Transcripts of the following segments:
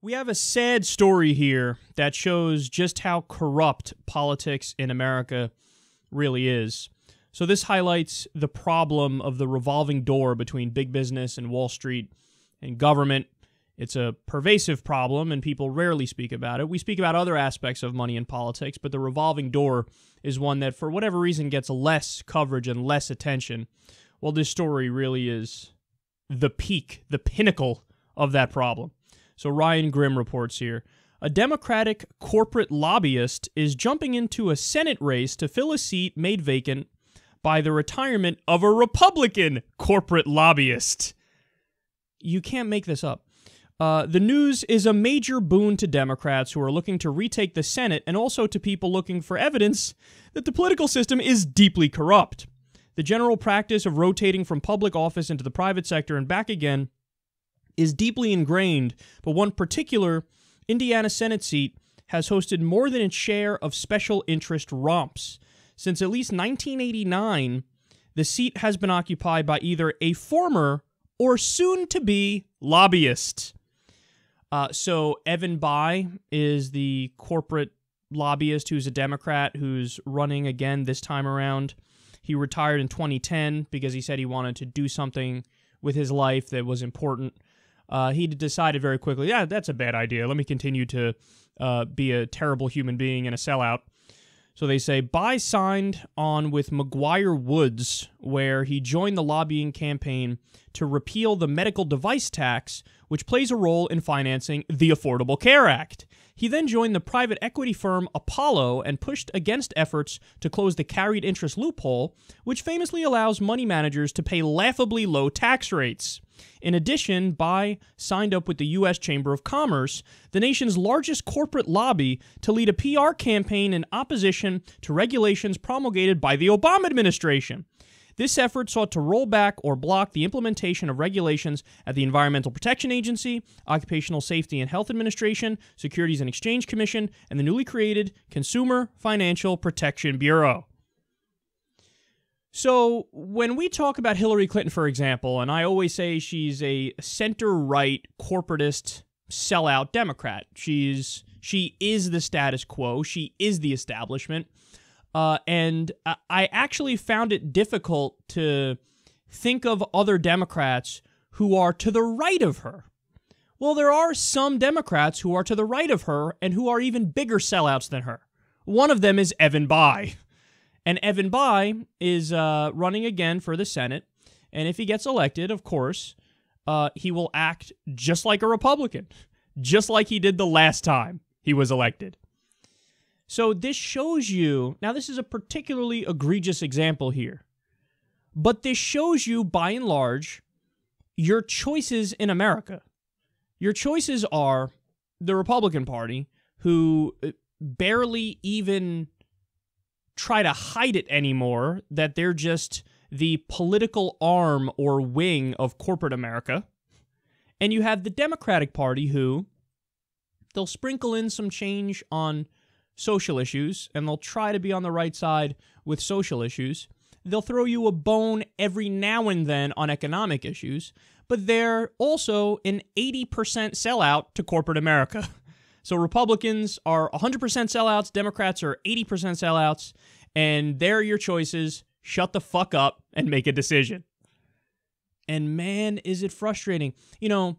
We have a sad story here that shows just how corrupt politics in America really is. So this highlights the problem of the revolving door between big business and Wall Street and government. It's a pervasive problem, and people rarely speak about it. We speak about other aspects of money and politics, but the revolving door is one that, for whatever reason, gets less coverage and less attention. Well, this story really is the peak, the pinnacle of that problem. So Ryan Grimm reports here, a Democratic corporate lobbyist is jumping into a Senate race to fill a seat made vacant by the retirement of a Republican corporate lobbyist. You can't make this up. The news is a major boon to Democrats who are looking to retake the Senate and also to people looking for evidence that the political system is deeply corrupt. The general practice of rotating from public office into the private sector and back again is deeply ingrained, but one particular Indiana Senate seat has hosted more than its share of special interest romps. Since at least 1989, the seat has been occupied by either a former or soon-to-be lobbyist. So Evan Bayh is the corporate lobbyist who's a Democrat who's running again this time around. He retired in 2010 because he said he wanted to do something with his life that was important. He decided very quickly, yeah, that's a bad idea. Let me continue to be a terrible human being and a sellout. So they say, Bayh signed on with McGuire Woods, where he joined the lobbying campaign to repeal the medical device tax, which plays a role in financing the Affordable Care Act. He then joined the private equity firm Apollo and pushed against efforts to close the carried interest loophole, which famously allows money managers to pay laughably low tax rates. In addition, Bayh signed up with the U.S. Chamber of Commerce, the nation's largest corporate lobby, to lead a PR campaign in opposition to regulations promulgated by the Obama administration. This effort sought to roll back or block the implementation of regulations at the Environmental Protection Agency, Occupational Safety and Health Administration, Securities and Exchange Commission, and the newly created Consumer Financial Protection Bureau. So when we talk about Hillary Clinton, for example, and I always say she's a center-right corporatist sellout Democrat. She is the status quo. She is the establishment. And I actually found it difficult to think of other Democrats who are to the right of her. Well, there are some Democrats who are to the right of her and who are even bigger sellouts than her. One of them is Evan Bayh. And Evan Bayh is running again for the Senate, and if he gets elected, of course, he will act just like a Republican, just like he did the last time he was elected. So this shows you, now this is a particularly egregious example here, but this shows you, by and large, your choices in America. Your choices are the Republican Party, who barely even try to hide it anymore, that they're just the political arm or wing of corporate America. And you have the Democratic Party who, they'll sprinkle in some change on social issues, and they'll try to be on the right side with social issues. They'll throw you a bone every now and then on economic issues, but they're also an 80% sellout to corporate America. So Republicans are 100% sellouts, Democrats are 80% sellouts, and they're your choices. Shut the fuck up and make a decision. And man, is it frustrating. You know,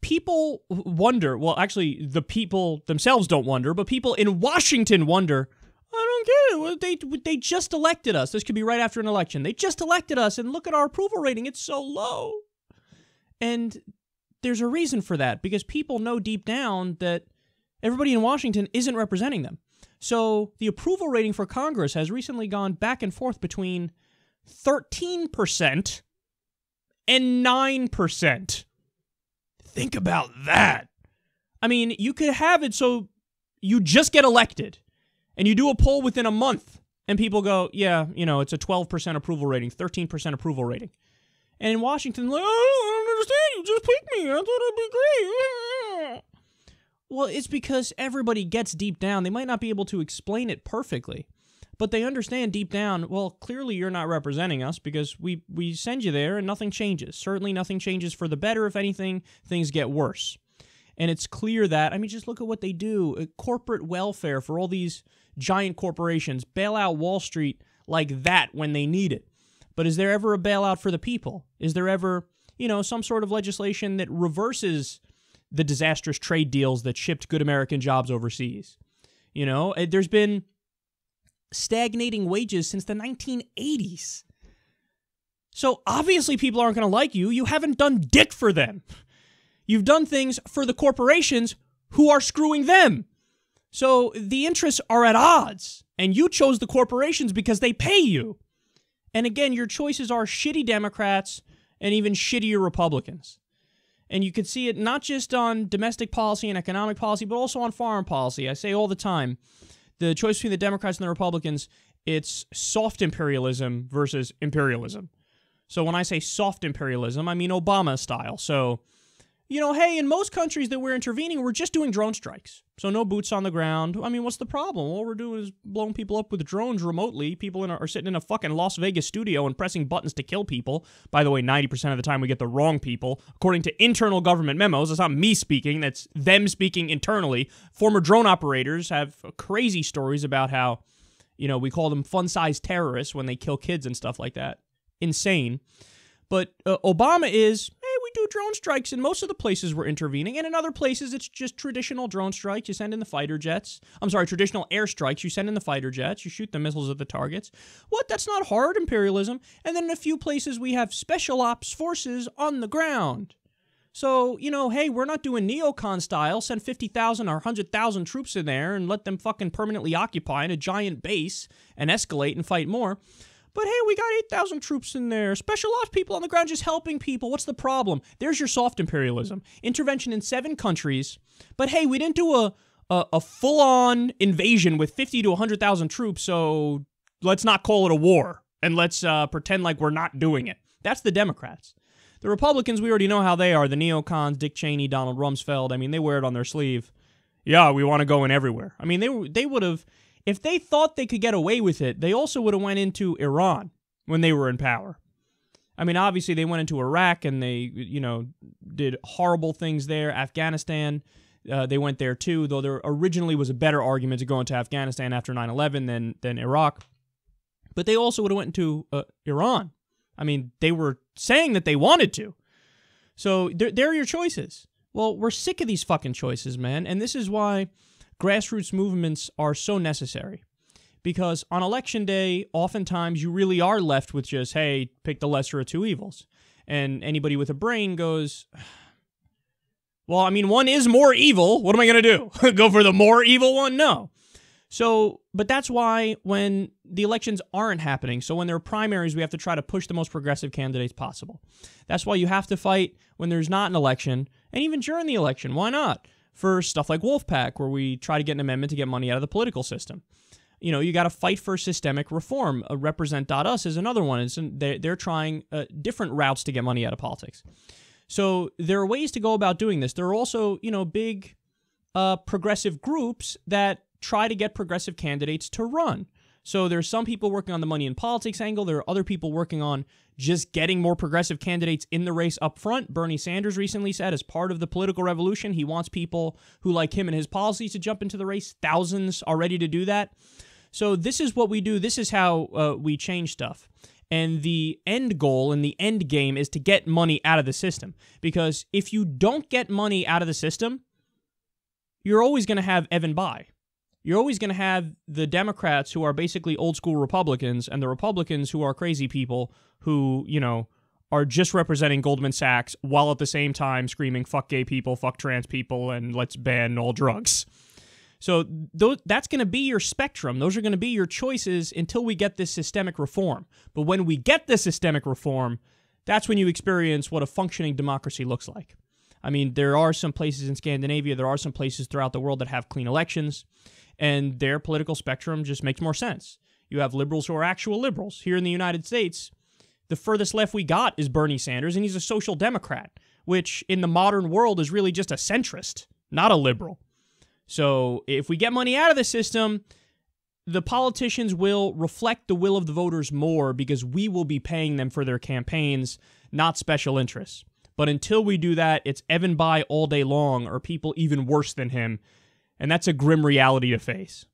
people wonder, well, actually, the people themselves don't wonder, but people in Washington wonder, I don't get it. They just elected us. This could be right after an election. They just elected us, and look at our approval rating. It's so low. And there's a reason for that, because people know deep down that everybody in Washington isn't representing them. So the approval rating for Congress has recently gone back and forth between 13% and 9%. Think about that. I mean, you could have it so you just get elected, and you do a poll within a month, and people go, yeah, you know, it's a 12% approval rating, 13% approval rating. And in Washington, like, oh, I don't understand. You just picked me. I thought I'd be great. Well, it's because everybody gets deep down. They might not be able to explain it perfectly, but they understand deep down, well, clearly you're not representing us because we send you there and nothing changes. Certainly nothing changes for the better. If anything, things get worse. And it's clear that, I mean, just look at what they do. Corporate welfare for all these giant corporations, bail out Wall Street like that when they need it. But is there ever a bailout for the people? Is there ever, you know, some sort of legislation that reverses the disastrous trade deals that shipped good American jobs overseas? You know, there's been stagnating wages since the 1980s. So obviously people aren't going to like you. You haven't done dick for them. You've done things for the corporations who are screwing them. So the interests are at odds, and you chose the corporations because they pay you. And again, your choices are shitty Democrats and even shittier Republicans. And you can see it not just on domestic policy and economic policy, but also on foreign policy. I say all the time, the choice between the Democrats and the Republicans, it's soft imperialism versus imperialism. So when I say soft imperialism, I mean Obama style. So, you know, hey, in most countries that we're intervening, we're just doing drone strikes. So no boots on the ground. I mean, what's the problem? All we're doing is blowing people up with drones remotely. People are sitting in a fucking Las Vegas studio and pressing buttons to kill people. By the way, 90% of the time we get the wrong people. According to internal government memos, that's not me speaking, that's them speaking internally. Former drone operators have crazy stories about how, you know, we call them fun-sized terrorists when they kill kids and stuff like that. Insane. But Obama is... do drone strikes in most of the places we're intervening, and in other places it's just traditional drone strikes. You send in the fighter jets. I'm sorry, traditional airstrikes. You send in the fighter jets. You shoot the missiles at the targets. What? That's not hard imperialism. And then in a few places we have special ops forces on the ground. So, you know, hey, we're not doing neocon style. Send 50,000 or 100,000 troops in there and let them fucking permanently occupy in a giant base and escalate and fight more. But hey, we got 8,000 troops in there. Special ops people on the ground just helping people. What's the problem? There's your soft imperialism. Intervention in 7 countries. But hey, we didn't do a full-on invasion with 50 to 100,000 troops, so let's not call it a war. And let's pretend like we're not doing it. That's the Democrats. The Republicans, we already know how they are. The neocons, Dick Cheney, Donald Rumsfeld. I mean, they wear it on their sleeve. Yeah, we want to go in everywhere. I mean, they would have... If they thought they could get away with it, they also would have went into Iran when they were in power. I mean, obviously, they went into Iraq and they, you know, did horrible things there. Afghanistan, they went there too, though there originally was a better argument to go into Afghanistan after 9/11 than Iraq. But they also would have went into Iran. I mean, they were saying that they wanted to. So there are your choices. Well, we're sick of these fucking choices, man, and this is why... grassroots movements are so necessary, because on election day, oftentimes you really are left with just, hey, pick the lesser of two evils. And anybody with a brain goes, well, I mean, one is more evil. What am I going to do? Go for the more evil one? No. So, but that's why when the elections aren't happening, so when there are primaries, we have to try to push the most progressive candidates possible. That's why you have to fight when there's not an election, and even during the election. Why not? For stuff like Wolfpack, where we try to get an amendment to get money out of the political system. You know, you got to fight for systemic reform. Represent.us is another one. It's, they're trying different routes to get money out of politics. So there are ways to go about doing this. There are also, you know, big progressive groups that try to get progressive candidates to run. So there's some people working on the money in politics angle. There are other people working on just getting more progressive candidates in the race up front. Bernie Sanders recently said, as part of the political revolution, he wants people who like him and his policies to jump into the race. Thousands are ready to do that. So this is what we do. This is how we change stuff. And the end goal and the end game is to get money out of the system. Because if you don't get money out of the system, you're always going to have Evan Bayh. You're always going to have the Democrats who are basically old-school Republicans and the Republicans who are crazy people who, you know, are just representing Goldman Sachs while at the same time screaming, fuck gay people, fuck trans people, and let's ban all drugs. So that's going to be your spectrum. Those are going to be your choices until we get this systemic reform. But when we get this systemic reform, that's when you experience what a functioning democracy looks like. I mean, there are some places in Scandinavia, there are some places throughout the world that have clean elections. And their political spectrum just makes more sense. You have liberals who are actual liberals. Here in the United States, the furthest left we got is Bernie Sanders, and he's a social Democrat, which in the modern world is really just a centrist, not a liberal. So if we get money out of the system, the politicians will reflect the will of the voters more because we will be paying them for their campaigns, not special interests. But until we do that, it's Evan Bayh all day long, or people even worse than him. And that's a grim reality to face.